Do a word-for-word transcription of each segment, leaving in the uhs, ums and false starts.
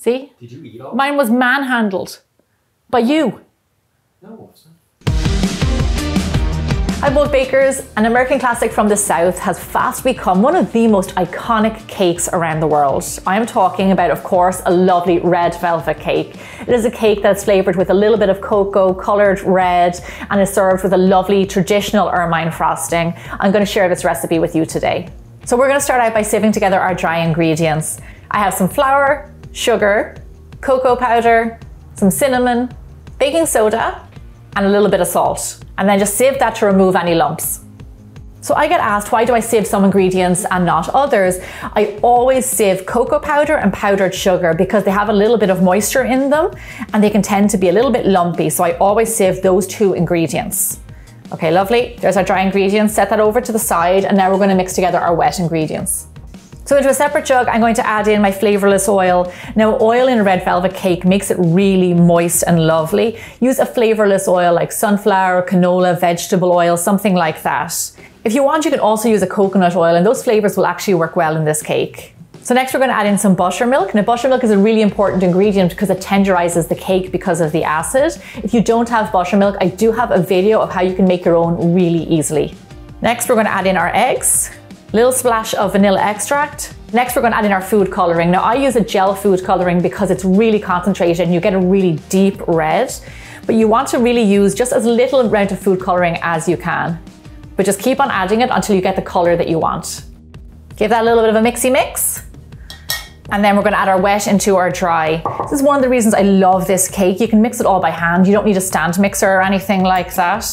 See? Did you eat all? Mine was manhandled by you. No, it wasn't. Hi Bold Bakers, an American classic from the South has fast become one of the most iconic cakes around the world. I am talking about, of course, a lovely red velvet cake. It is a cake that's flavoured with a little bit of cocoa, coloured red, and is served with a lovely traditional Ermine frosting. I'm going to share this recipe with you today. So we're going to start out by sieving together our dry ingredients. I have some flour, sugar, cocoa powder, some cinnamon, baking soda, and a little bit of salt, and then just sieve that to remove any lumps. So I get asked, why do I sieve some ingredients and not others? I always sieve cocoa powder and powdered sugar because they have a little bit of moisture in them and they can tend to be a little bit lumpy. So I always sieve those two ingredients. Okay, lovely. There's our dry ingredients. Set that over to the side, and now we're going to mix together our wet ingredients. So into a separate jug, I'm going to add in my flavorless oil. Now, oil in a red velvet cake makes it really moist and lovely. Use a flavorless oil like sunflower, canola, vegetable oil, something like that. If you want, you can also use a coconut oil, and those flavors will actually work well in this cake. So next we're going to add in some buttermilk. Now, buttermilk is a really important ingredient because it tenderizes the cake because of the acid. If you don't have buttermilk, I do have a video of how you can make your own really easily. Next, we're going to add in our eggs. Little splash of vanilla extract. Next, we're going to add in our food coloring. Now, I use a gel food coloring because it's really concentrated and you get a really deep red, but you want to really use just as little amount of food coloring as you can, but just keep on adding it until you get the color that you want. Give that a little bit of a mixy mix. And then we're going to add our wet into our dry. This is one of the reasons I love this cake. You can mix it all by hand. You don't need a stand mixer or anything like that.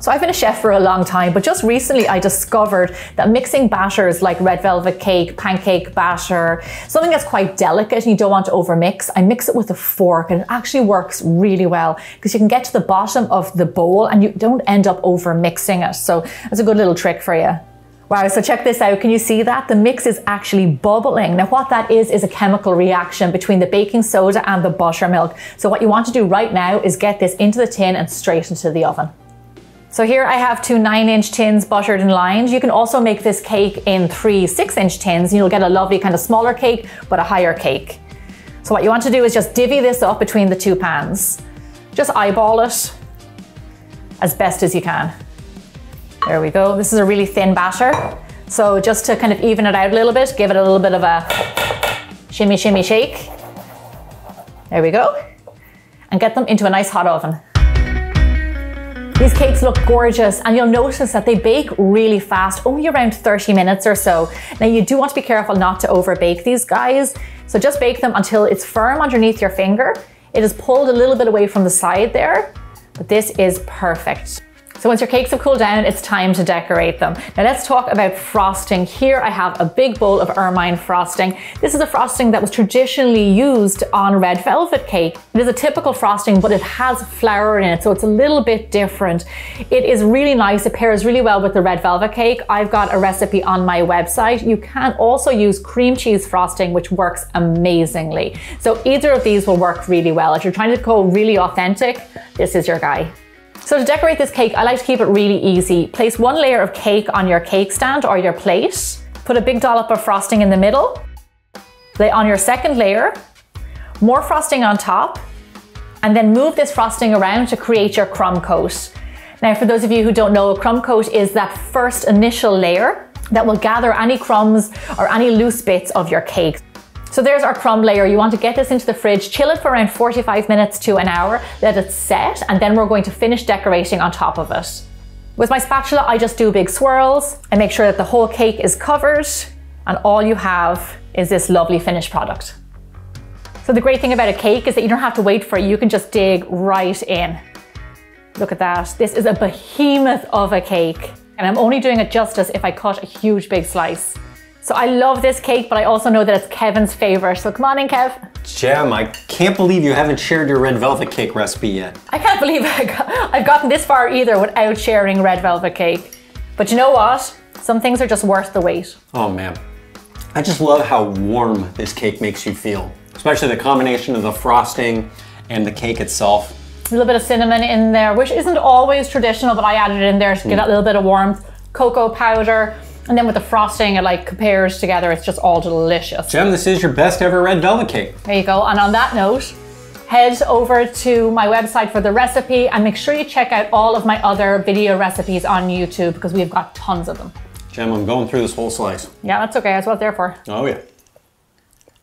So I've been a chef for a long time, but just recently I discovered that mixing batters like red velvet cake, pancake batter, something that's quite delicate and you don't want to overmix, I mix it with a fork, and it actually works really well because you can get to the bottom of the bowl and you don't end up overmixing it. So that's a good little trick for you. Wow, so check this out. Can you see that? The mix is actually bubbling. Now what that is, is a chemical reaction between the baking soda and the buttermilk. So what you want to do right now is get this into the tin and straight into the oven. So here I have two nine inch tins buttered and lined. You can also make this cake in three six inch tins and you'll get a lovely kind of smaller cake, but a higher cake. So what you want to do is just divvy this up between the two pans. Just eyeball it as best as you can. There we go. This is a really thin batter. So just to kind of even it out a little bit, give it a little bit of a shimmy, shimmy, shake. There we go. And get them into a nice hot oven. These cakes look gorgeous, and you'll notice that they bake really fast, only around thirty minutes or so. Now you do want to be careful not to overbake these guys. So just bake them until it's firm underneath your finger. It is pulled a little bit away from the side there, but this is perfect. So once your cakes have cooled down, it's time to decorate them. Now let's talk about frosting. Here I have a big bowl of Ermine frosting. This is a frosting that was traditionally used on red velvet cake. It is a typical frosting, but it has flour in it, so it's a little bit different. It is really nice. It pairs really well with the red velvet cake. I've got a recipe on my website. You can also use cream cheese frosting, which works amazingly. So either of these will work really well. If you're trying to go really authentic, this is your guy. So to decorate this cake, I like to keep it really easy. Place one layer of cake on your cake stand or your plate. Put a big dollop of frosting in the middle. Lay on your second layer. More frosting on top. And then move this frosting around to create your crumb coat. Now, for those of you who don't know, a crumb coat is that first initial layer that will gather any crumbs or any loose bits of your cake. So there's our crumb layer. You want to get this into the fridge, chill it for around forty-five minutes to an hour, let it set, and then we're going to finish decorating on top of it. With my spatula, I just do big swirls and make sure that the whole cake is covered, and all you have is this lovely finished product. So the great thing about a cake is that you don't have to wait for it. You can just dig right in. Look at that. This is a behemoth of a cake, and I'm only doing it justice if I cut a huge big slice. So I love this cake, but I also know that it's Kevin's favorite. So come on in, Kev. Gem, I can't believe you haven't shared your red velvet cake recipe yet. I can't believe I got, I've gotten this far either without sharing red velvet cake. But you know what? Some things are just worth the wait. Oh man, I just love how warm this cake makes you feel, especially the combination of the frosting and the cake itself. A little bit of cinnamon in there, which isn't always traditional, but I added it in there to mm. get a little bit of warmth. Cocoa powder. And then with the frosting, it like compares together. It's just all delicious. Gem, this is your best ever red velvet cake. There you go. And on that note, head over to my website for the recipe and make sure you check out all of my other video recipes on YouTube because we've got tons of them. Gem, I'm going through this whole slice. Yeah, that's okay. That's what it's there for. Oh yeah.